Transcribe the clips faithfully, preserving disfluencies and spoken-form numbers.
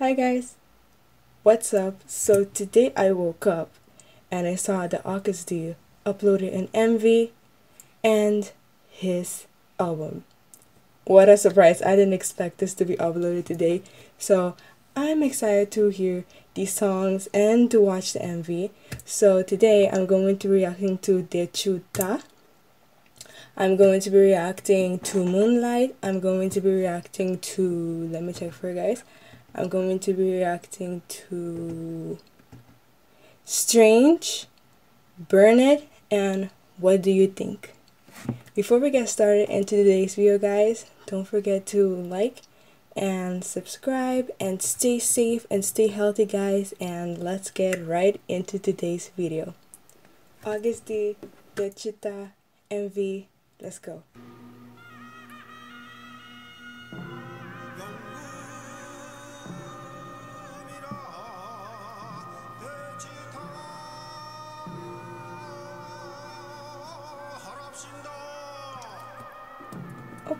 Hi guys, what's up? So today I woke up and I saw that Agust D uploaded an M V and his album. What a surprise, I didn't expect this to be uploaded today, so I'm excited to hear the songs and to watch the M V. So today I'm going to be reacting to "대취타." I'm going to be reacting to "Moonlight." I'm going to be reacting to, let me check for you guys, I'm going to be reacting to "Strange," "Burn It," and "What Do You Think?" Before we get started into today's video guys, don't forget to like and subscribe and stay safe and stay healthy guys, and let's get right into today's video. Agust D, "대취타" M V, let's go.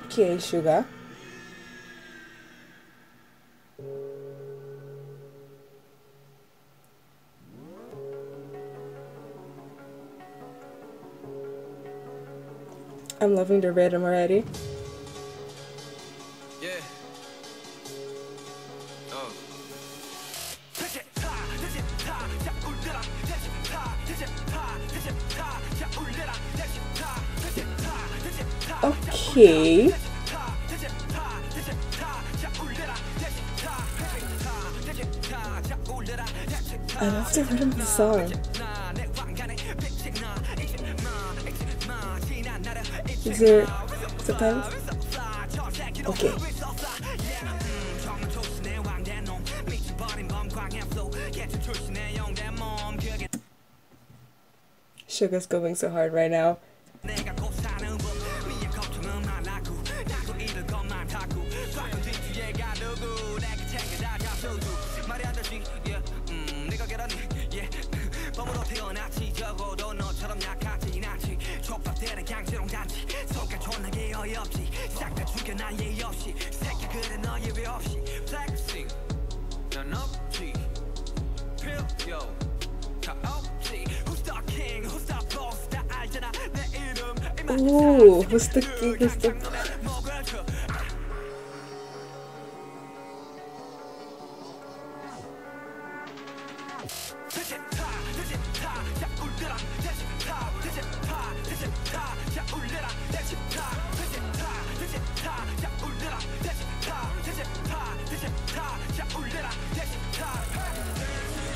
Okay, sugar. I'm loving the rhythm already. Yeah. Oh. Okay. I love the rhythm of the song. Is there sometimes? Okay. Sugar's going so hard right now. Ooh, who's the king? Who's the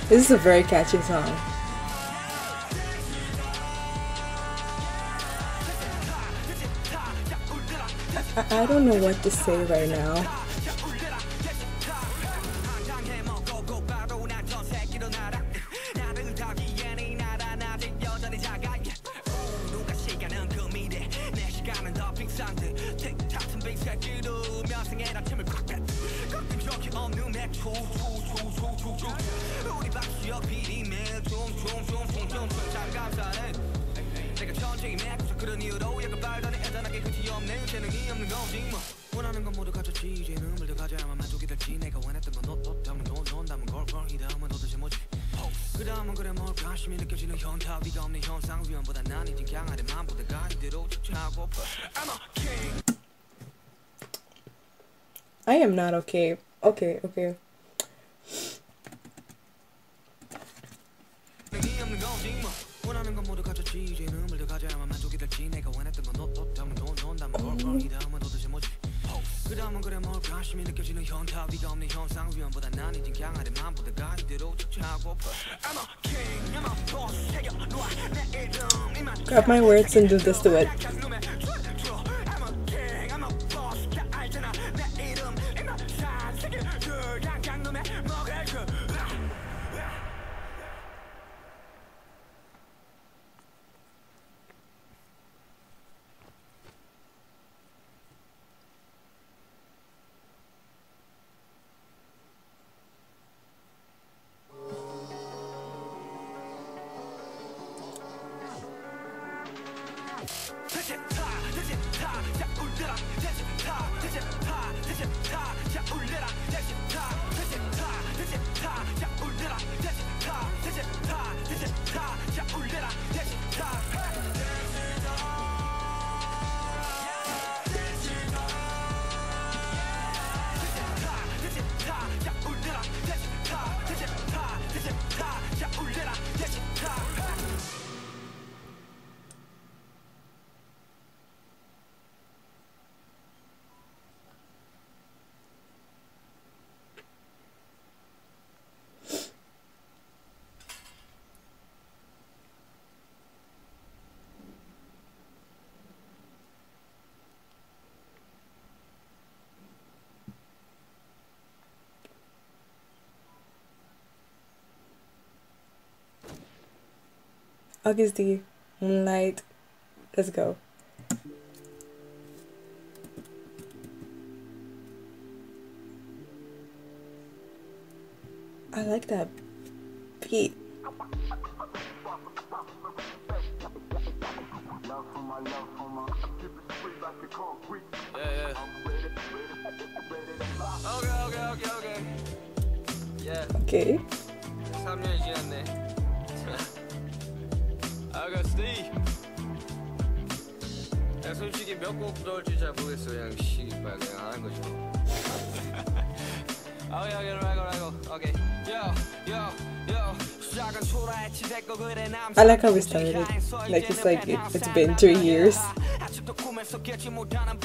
This is a very catchy song. I, I don't know what to say right now. I am not okay. Okay, okay. Grab my words and do this to it. Agust D, Moonlight, let's go. I like that beat. Yeah, yeah. Okay, okay, okay, okay. Yeah. Okay. 삼 년이 지났네. 아가씨. 야, 솔직히 몇 곡 넣을지 잘 모르겠어. 그냥 시발 그냥 하는 거죠. 오케이, 오케이, 오케이, 오케이. 요, 요, 요. I like how we started it. Like it's like it, it's been two years. So I'm not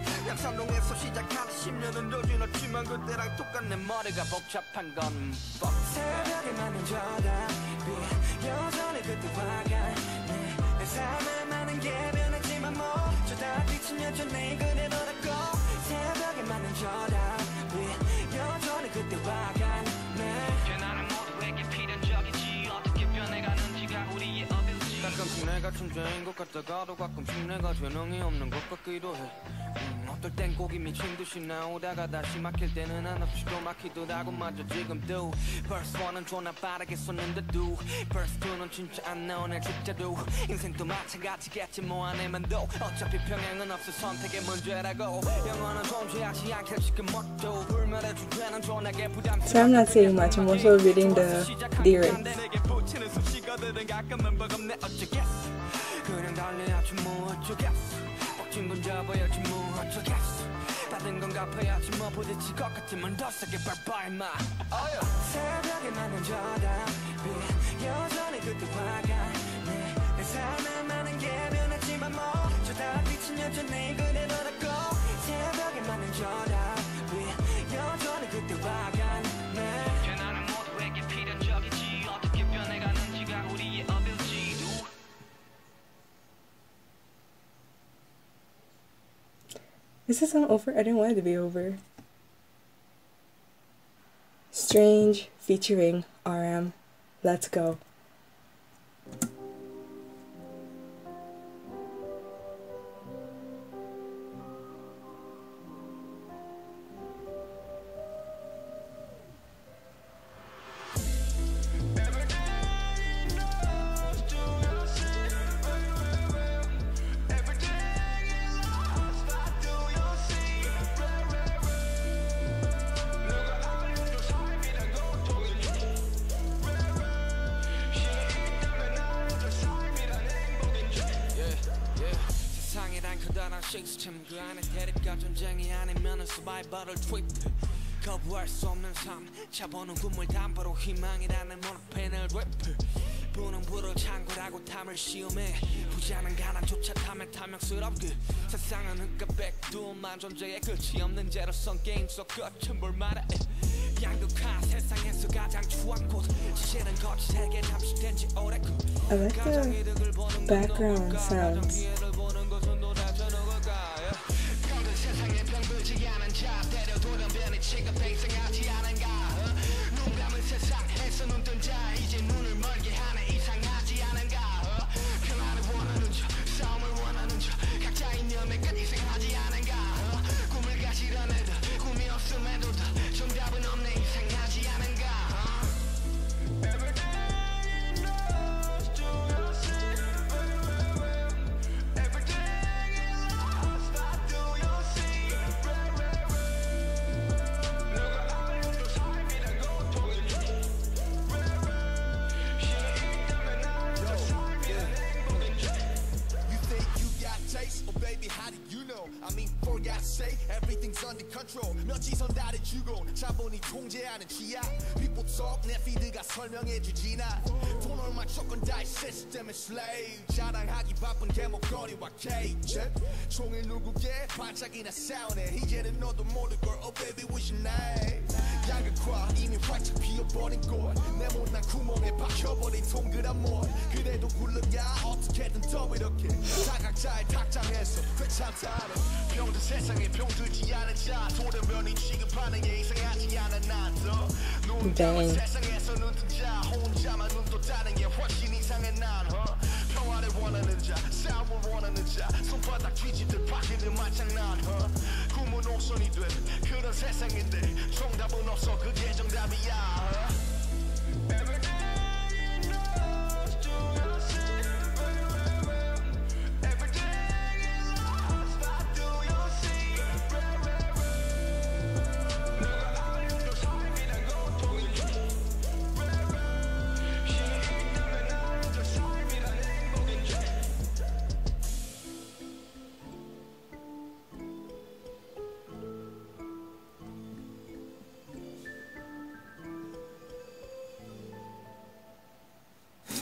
saying much, I'm also reading the lyrics. Is this song over? I didn't want it to be over. Strange featuring R M. Let's go. I like the background sounds. People talk, Nephi, they got 설명해 주지나. Don't hold my truck on 나의 시스템의 슬레이브 자랑하기 바쁜 게 목걸이와 케이크 종일 누구게 반짝이나 사운에 이제는 너도 모를 걸 Oh baby what's your name 야극화 이미 활짝 피어버린 곳 내 못난 구멍에 박혀버린 동그란 못 그래도 굴러가 어떻게든 더 이렇게 다 각자의 탁장에서 회참타는 병든 세상에 병들지 않은 자 돌연변이 취급하는 게 이상하지 않아 나도 눈 감은 세상에서 눈뜬 자 혼자만 눈 또 다른 게 훨씬 이상해 난 huh? 평화를 원하는 자 싸움을 원하는 자 손바닥 뒤집듯 바퀴는 마창 난 huh? 꿈은 옥선이 된 그런 세상인데 정답은 없어 그게 정답이야 huh?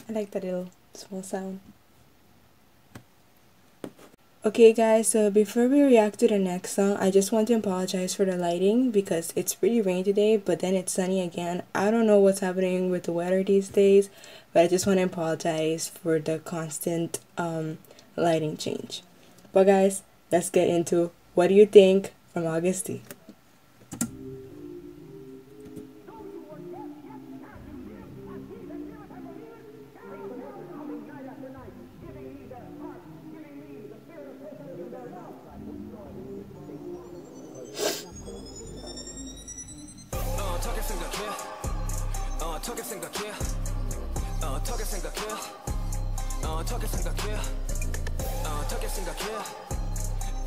I like that little small sound. Okay guys, so before we react to the next song, I just want to apologize for the lighting because it's pretty rainy today, but then it's sunny again. I don't know what's happening with the weather these days, but I just want to apologize for the constant um, lighting change. But guys, let's get into What Do You Think from Agust D. 어떻게 생각해? 어떻게 생각해? 어떻게 생각해? 어떻게 생각해?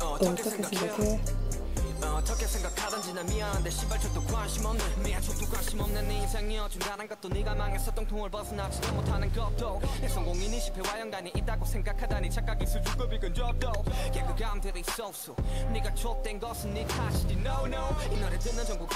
어떻게 생각해? 어떻게 생각하든지 난 미안한데 시발 저도 관심 없네 미안 저도 관심 없는 네 인생이 어쩜 다른 것도 네가 망해서 똥통을 벗어나지도 못하는 것도 내 성공이 네 실패와 연관이 있다고 생각하다니 착각이 수준급이 근접도 개그감들이 있었어 네가 좆된 것은 네 탓이지 no no 이 노래 듣는 전국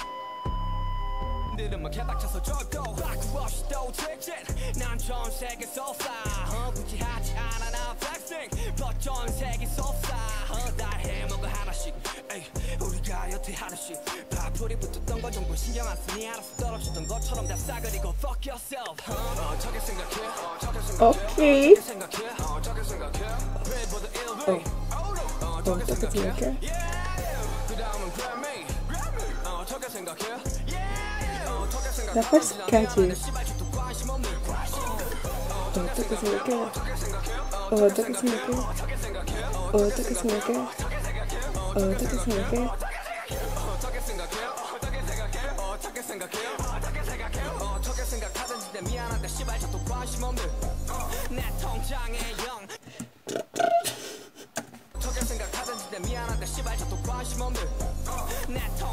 들으면 개박쳐서 좁고 바꾸 없이 또 직진 난 전세계 소사 어 부지하지 않아 나 flexing 더 전세계 소사 어 날 해먹어 하나씩 에이 우리가 여태 하나씩 바풀이 붙었던 건 정보 신경 안 쓰니 알아서 떨어지던 것처럼 다 싸그리고 fuck yourself 어떻게 생각해 어떻게 생각해 오케이 어떻게 생각해 어떻게 생각해 빌보드 일 위 어떻게 생각해 그 다음은 그래미 어떻게 생각해 The first catchy. Oh, took us in the care. Oh, took us in the care. Oh, took us in the care. Oh, took us in the care.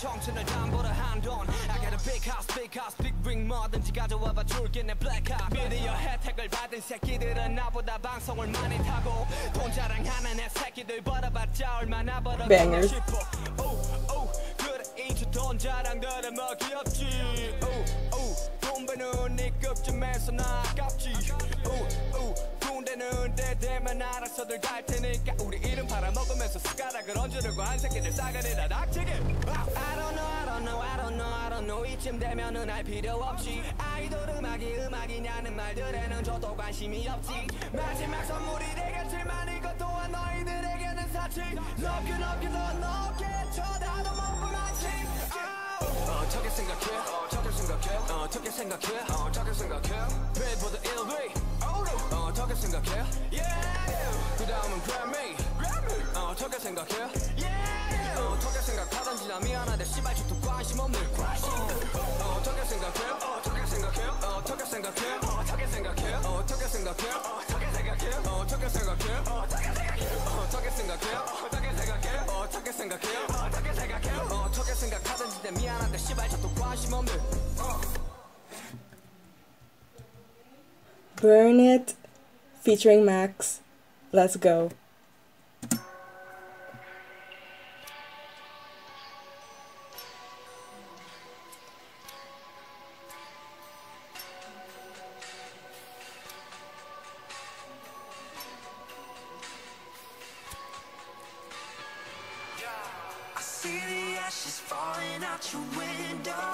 청춘을 담보로 한돈 I got a big house, big house, big ring 뭐든지 가져와봐 줄게 내 블랙합 미디어 혜택을 받은 새끼들은 나보다 방송을 많이 타고 돈 자랑하는 애 새끼들 벌어봤자 얼마나 벌어가고 싶어 오오 그래 이제 돈 자랑들은 뭐 귀엽지 오오 돈 배는 네 급쯤에서 나 아깝지 오오 군대는 때 되면 알아서들 갈 테니까 우리 이름 팔아먹으면서 숟가락을 얹으려고 한 새끼들 싸그리다 닥치게 이쯤 되면은 알 필요 없지 아이돌 음악이 음악이냐는 말들에는 저도 관심이 없지 마지막 선물이 되겠지만 이것 또한 너희들에게는 사치 Love you love you 넌 없게 쳐다도 못 보맞지 어떻게 생각해 어떻게 생각해 어떻게 생각해 어떻게 생각해 빌보드 일 위 어떻게 생각해 yeah 그 다음은 그래미 어떻게 생각해 yeah 어떻게 생각하든지 나 미안한데 씨발 저도 관심 없네 어떻게 생각해 어떻게 생각해 어떻게 생각해 어떻게 생각해 어떻게 생각해 어떻게 생각해 어떻게 생각해 어떻게 생각해 어떻게 생각해 어떻게 생각해 어떻게 생각해 어떻게 생각하든지 나 미안한데 씨발 저도 관심 없네 Burn It featuring Max Let's go see the ashes falling out your window.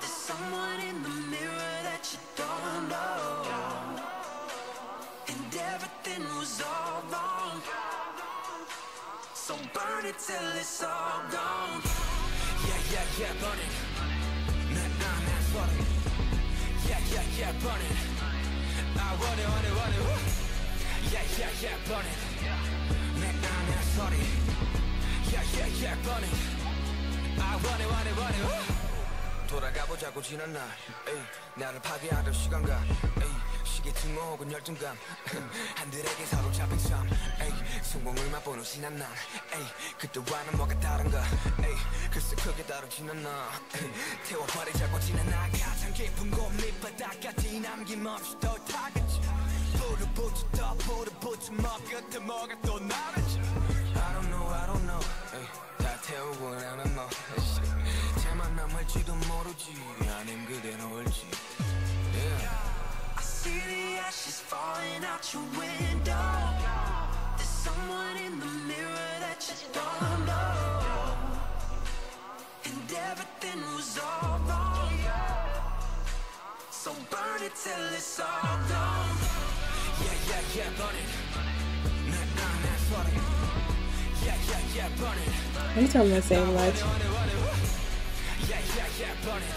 There's someone in the mirror that you don't know. And everything was all wrong, so burn it till it's all gone. Yeah, yeah, yeah, burn it. Nah, nah, nah, fuck it. Yeah, yeah, yeah, burn it. I want it, want it, want it, woo. Yeah, yeah, yeah, burn it. Nah, nah, nah, fuck it. Yeah, yeah, yeah, burn it. I want it, want it, want it. Woo! 돌아가보자고 지난 날, 에이, 나를 파괴하던 시간과, 에이, 시계 증오 혹은 열등감, 한들에게 사로잡힌 삶, 에이, 성공을 맛보는 지난 날, 에이, 그때와는 뭐가 다른가, 에이, 글쎄 크게 다르진 않나, 에이, 태워버리자고 지난 날, 가장 깊은 곳 밑바닥까지 남김없이 널 타겠지. 불을 붙였다, 불을 붙이면 끝에 뭐가 또 나겠지. I don't know, I don't know. 에이, 다 태우고 나는 너. 쟤만 남을지도 모르지. 아님 그대로 올지. Yeah. I see the ashes falling out your window. There's someone in the mirror that you don't know. And everything was all wrong, so burn it till it's all gone. Yeah, yeah, yeah, burn it. Nah, nah, nah, burn it. I'm telling the same life. Don't be afraid.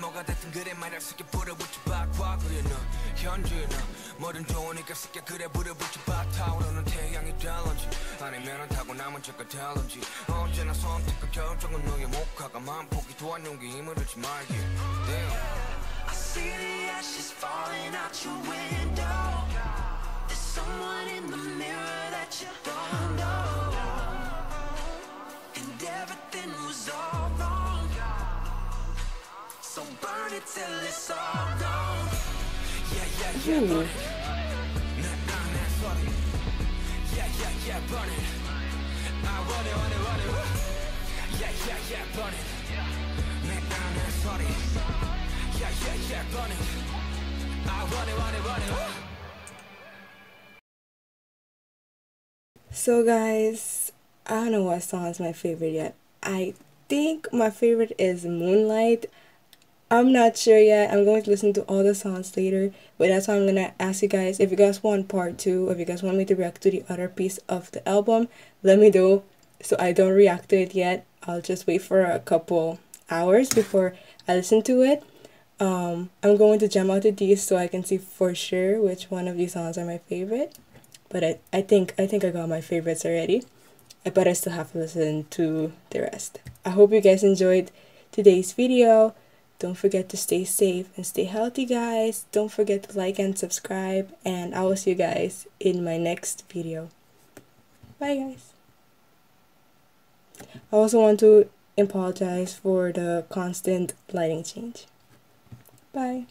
뭐가 됐든 그래 말할 수 있게 불어붙여봐. 과거에는 현재는 뭐든 좋으니까 새끼야 그래 불어붙여봐. 타오르는 태양이 될런지 아니면 타고 남은 척가 될런지 언제나 선택과 결정은 너의 목화가 마음 포기도 안 용기 힘을 잃지 말게. I see the ashes falling out your window. There's someone in the mirror that you don't know. And everything was all wrong, so burn it till it's all gone. Yeah, yeah, yeah, burn it. Nah, nah, nah, fuck it. Yeah, yeah, yeah, burn it. I want it, want it, want it. Yeah, yeah, yeah, burn it. Nah, nah, nah, fuck it. Yeah, yeah, yeah, burn it. I want it, want it, want it. So guys, I don't know what song is my favorite yet. I think my favorite is Moonlight. I'm not sure yet. I'm going to listen to all the songs later, but that's why I'm going to ask you guys if you guys want part two, if you guys want me to react to the other piece of the album, let me know. So I don't react to it yet. I'll just wait for a couple hours before I listen to it. Um, I'm going to jam out to these so I can see for sure which one of these songs are my favorite. But I, I think I think I got my favorites already. But I still have to listen to the rest. I hope you guys enjoyed today's video. Don't forget to stay safe and stay healthy, guys. Don't forget to like and subscribe, and I will see you guys in my next video. Bye, guys. I also want to apologize for the constant lighting change. Bye.